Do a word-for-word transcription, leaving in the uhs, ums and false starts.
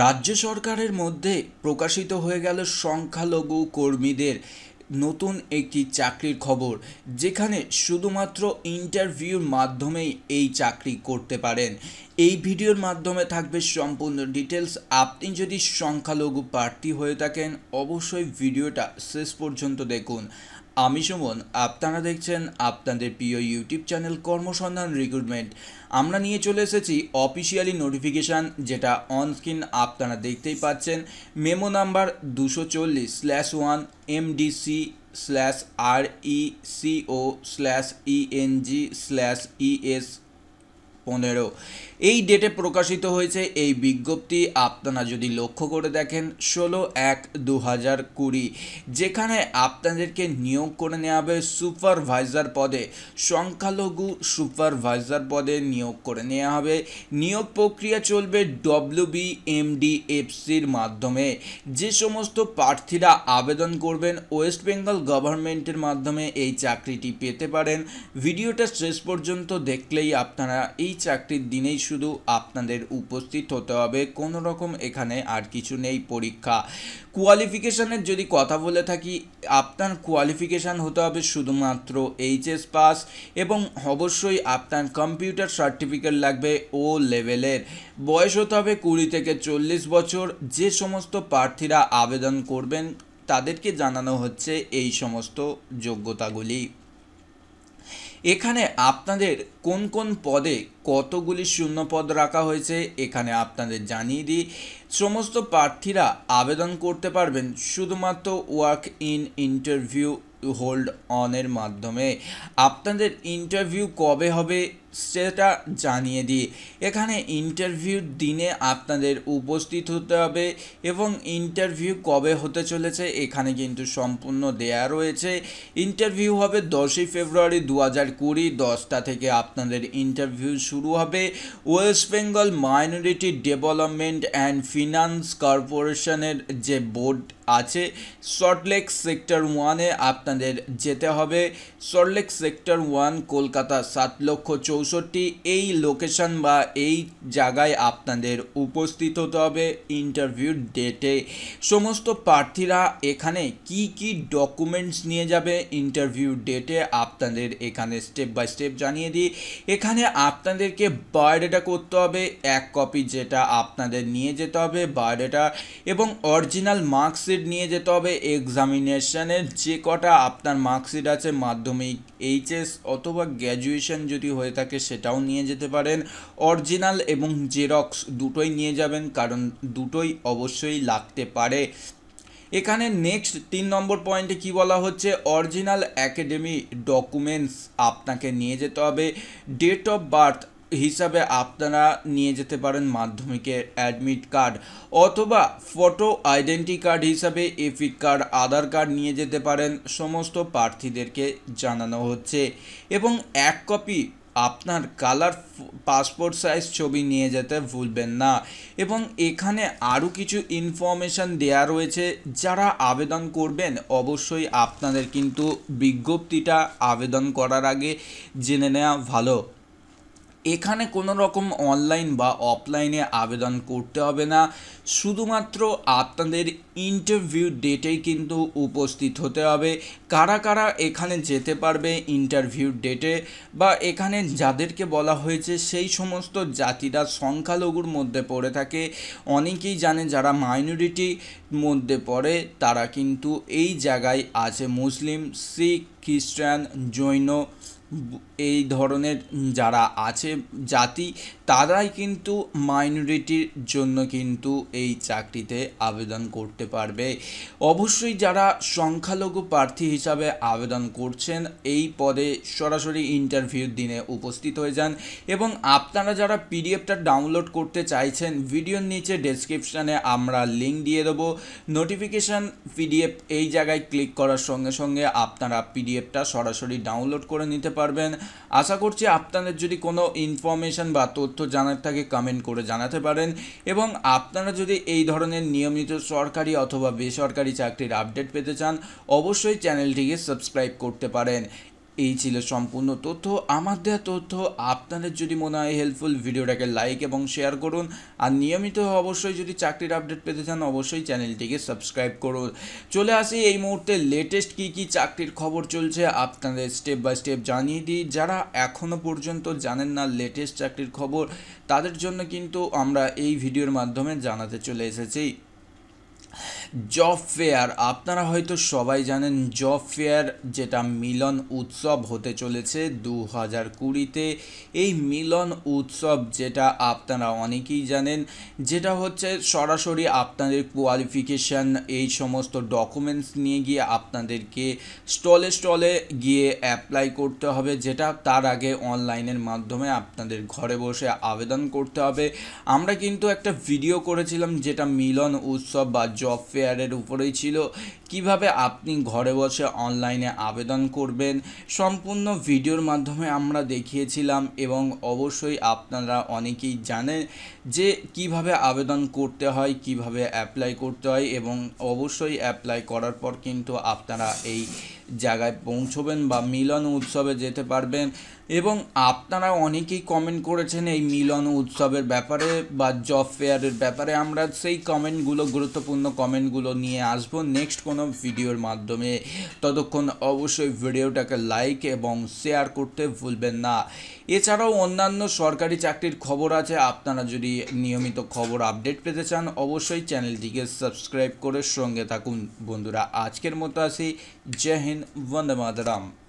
রাজ্য সরকারের মধ্যে প্রকাশিত হয়ে গেল সংখ্যালঘু কর্মীদের নতুন একটি চাকরির খবর, যেখানে শুধুমাত্র ইন্টারভিউর মাধ্যমেই এই চাকরি করতে পারেন। এই ভিডিওর মাধ্যমে থাকবে সম্পূর্ণ ডিটেলস। আপনি যদি সংখ্যালঘু প্রার্থী হয়ে থাকেন অবশ্যই ভিডিওটা শেষ পর্যন্ত দেখুন। আমি সুমন, আপনারা দেখছেন আপনাদের প্রিয় ইউটিউব চ্যানেল কর্মসন্ধান রিক্রুটমেন্ট। আমরা নিয়ে চলে এসেছি অফিসিয়ালি নোটিফিকেশান, যেটা অন স্ক্রিন আপনারা দেখতেই পাচ্ছেন। মেমো নাম্বার দুশো চল্লিশ slash one MDC slash R ECO slash ENG slash ES পনেরো এই ডেটে প্রকাশিত হয়েছে এই বিজ্ঞপ্তি। আপনারা যদি লক্ষ্য করে দেখেন ষোলো এক দু হাজার কুড়ি যেখানে আপনাদেরকে নিয়োগ করে নেওয়া হবে সুপারভাইজার পদে। সংখ্যালঘু সুপারভাইজার পদে নিয়োগ করে নেওয়া হবে। নিয়োগ প্রক্রিয়া চলবে W B M D F সির মাধ্যমে। যে সমস্ত প্রার্থীরা আবেদন করবেন ওয়েস্ট বেঙ্গল গভর্নমেন্টের মাধ্যমে এই চাকরিটি পেতে পারেন। ভিডিওটা শেষ পর্যন্ত দেখলেই আপনারা এই চাকরির দিনেই শুধু আপনাদের উপস্থিত হতে হবে, কোনো রকম এখানে আর কিছু নেই। পরীক্ষা কোয়ালিফিকেশানের যদি কথা বলে থাকি, আপনার কোয়ালিফিকেশান হতে হবে শুধুমাত্র এইচএস পাস, এবং অবশ্যই আপনার কম্পিউটার সার্টিফিকেট লাগবে ও লেভেলের। বয়স হতে হবে কুড়ি থেকে চল্লিশ বছর। যে সমস্ত প্রার্থীরা আবেদন করবেন তাদেরকে জানানো হচ্ছে এই সমস্ত যোগ্যতাগুলি। এখানে আপনাদের কোন কোন পদে কতগুলি শূন্যপদ রাখা হয়েছে এখানে আপনাদের জানিয়ে দিই। সমস্ত প্রার্থীরা আবেদন করতে পারবেন শুধুমাত্র ওয়ার্ক ইন ইন্টারভিউ হোল্ড অনের মাধ্যমে। আপনাদের ইন্টারভিউ কবে হবে সেটা জানিয়ে দিই। এখানে ইন্টারভিউর দিনে আপনাদের উপস্থিত হতে হবে, এবং ইন্টারভিউ কবে হতে চলেছে এখানে কিন্তু সম্পূর্ণ দেয়া রয়েছে। ইন্টারভিউ হবে দশই ফেব্রুয়ারি দু হাজার কুড়ি দশটা থেকে আপনাদের ইন্টারভিউ শুরু হবে। West Bengal minority development and finance কর্পোরেশনের যে বোর্ড আছে সল্টলেক সেক্টর ওয়ানে আপনাদের যেতে হবে। সল্টলেক সেক্টর ওয়ান কলকাতা সাত লক্ষ চৌষট্টি এই লোকেশান বা এই জায়গায় আপনাদের উপস্থিত হতে হবে ইন্টারভিউ ডেটে। সমস্ত প্রার্থীরা এখানে কি কি ডকুমেন্টস নিয়ে যাবে ইন্টারভিউ ডেটে আপনাদের এখানে স্টেপ বাই স্টেপ জানিয়ে দিই। এখানে আপনাদেরকে বায়োডাটা করতে হবে, এক কপি যেটা আপনাদের নিয়ে যেতে হবে বায়োডাটা, এবং অরিজিনাল মার্কশিট নিয়ে যেতে হবে। এক্সামিনেশনের যে কটা আপনার মার্কশিট আছে মাধ্যমিক এইচএস অথবা গ্র্যাজুয়েশন যদি হয়ে থাকে সেটাও নিয়ে যেতে পারেন। অরিজিনাল এবং জেরক্স দুটোই নিয়ে যাবেন, কারণ দুটোই অবশ্যই লাগতে পারে। এখানে নেক্সট তিন নম্বর পয়েন্টে কি বলা হচ্ছে, অরিজিনাল অ্যাকাডেমি ডকুমেন্টস আপনাকে নিয়ে যেতে হবে। ডেট অফ বার্থ হিসাবে আপনারা নিয়ে যেতে পারেন মাধ্যমিকের অ্যাডমিট কার্ড, অথবা ফটো আইডেন্টি কার্ড হিসাবে এপিক কার্ড আধার কার্ড নিয়ে যেতে পারেন। সমস্ত প্রার্থীদেরকে জানানো হচ্ছে, এবং এক কপি আপনার কালার পাসপোর্ট সাইজ ছবি নিয়ে যেতে ভুলবেন না। এবং এখানে আরও কিছু ইনফরমেশান দেয়া রয়েছে। যারা আবেদন করবেন অবশ্যই আপনাদের কিন্তু বিজ্ঞপ্তিটা আবেদন করার আগে জেনে নেওয়া ভালো। এখানে কোনো রকম অনলাইন বা অফলাইনে আবেদন করতে হবে না, শুধুমাত্র আপনাদের ইন্টারভিউ ডেটেই কিন্তু উপস্থিত হতে হবে। কারা কারা এখানে যেতে পারবে ইন্টারভিউ ডেটে, বা এখানে যাদেরকে বলা হয়েছে সেই সমস্ত জাতিরা সংখ্যালঘুর মধ্যে পড়ে থাকে। অনেকেই জানে যারা মাইনরিটির মধ্যে পড়ে তারা কিন্তু এই জায়গায় আছে। মুসলিম, শিখ, খ্রিস্টান, জৈন এই ধরনের যারা আছে জাতি তারাই কিন্তু মাইনরিটির জন্য কিন্তু এই চাকরিতে আবেদন করতে পারবে। অবশ্যই যারা সংখ্যালঘু প্রার্থী হিসাবে আবেদন করছেন এই পদে সরাসরি ইন্টারভিউর দিনে উপস্থিত হয়ে যান। এবং আপনারা যারা পিডিএফটা ডাউনলোড করতে চাইছেন ভিডিওর নিচে ডেসক্রিপশানে আমরা লিঙ্ক দিয়ে দেবো। নোটিফিকেশান পিডিএফ এই জায়গায় ক্লিক করার সঙ্গে সঙ্গে আপনারা পিডিএফটা সরাসরি ডাউনলোড করে নিতে পারেন। আশা করছি আপনাদের যদি কোনো ইনফরমেশান বা তথ্য জানার থাকে কমেন্ট করে জানাতে পারেন। এবং আপনারা যদি এই ধরনের নিয়মিত সরকারি অথবা বেসরকারি চাকরির আপডেট পেতে চান অবশ্যই চ্যানেলটিকে সাবস্ক্রাইব করতে পারেন। এই ছিল সম্পূর্ণ তথ্য। আমার দেওয়া তথ্য আপনাদের যদি মনে হয় হেল্পফুল, ভিডিওটাকে লাইক এবং শেয়ার করুন। আর নিয়মিত অবশ্যই যদি চাকরির আপডেট পেতে চান অবশ্যই চ্যানেলটিকে সাবস্ক্রাইব করুন। চলে আসি এই মুহূর্তে লেটেস্ট কী কী চাকরির খবর চলছে আপনাদের স্টেপ বাই স্টেপ জানিয়ে দিই। যারা এখনও পর্যন্ত জানেন না লেটেস্ট চাকরির খবর, তাদের জন্য কিন্তু আমরা এই ভিডিওর মাধ্যমে জানাতে চলে এসেছি। জব ফেয়ার, আপনারা হয়তো সবাই জানেন জব ফেয়ার, যেটা মিলন উৎসব হতে চলেছে দু হাজার কুড়িতে। এই মিলন উৎসব যেটা আপনারা অনেকেই জানেন, যেটা হচ্ছে সরাসরি আপনাদের কোয়ালিফিকেশান এই সমস্ত ডকুমেন্টস নিয়ে গিয়ে আপনাদেরকে স্টলে স্টলে গিয়ে অ্যাপ্লাই করতে হবে, যেটা তার আগে অনলাইনের মাধ্যমে আপনাদের ঘরে বসে আবেদন করতে হবে। আমরা কিন্তু একটা ভিডিও করেছিলাম যেটা মিলন উৎসব বা জব ফেয়ারের উপরেই ছিল, কিভাবে আপনি ঘরে বসে অনলাইনে আবেদন করবেন সম্পূর্ণ ভিডিওর মাধ্যমে আমরা দেখিয়েছিলাম। এবং অবশ্যই আপনারা অনেকেই জানেন যে কিভাবে আবেদন করতে হয়, কিভাবে অ্যাপ্লাই করতে হয়, এবং অবশ্যই অ্যাপ্লাই করার পর কিন্তু আপনারা এই জায়গায় পৌঁছবেন বা মিলন উৎসবে যেতে পারবেন। এবং আপনারা অনেকেই কমেন্ট করেছেন এই মিলন উৎসবের ব্যাপারে বা জব ফেয়ারের ব্যাপারে, আমরা সেই কমেন্টগুলো গুরুত্বপূর্ণ কমেন্টগুলো নিয়ে আসবো নেক্সট কোনো ভিডিওর মাধ্যমে। ততক্ষণ অবশ্যই ভিডিওটাকে লাইক এবং শেয়ার করতে ভুলবেন না। এছাড়াও অন্যান্য সরকারি চাকরির খবর আছে, আপনারা যদি নিয়মিত খবর আপডেট পেতে চান অবশ্যই চ্যানেলটিকে সাবস্ক্রাইব করে সঙ্গে থাকুন। বন্ধুরা আজকের মতো আসি, জয় হিন্দ, বন্দে মাতরম।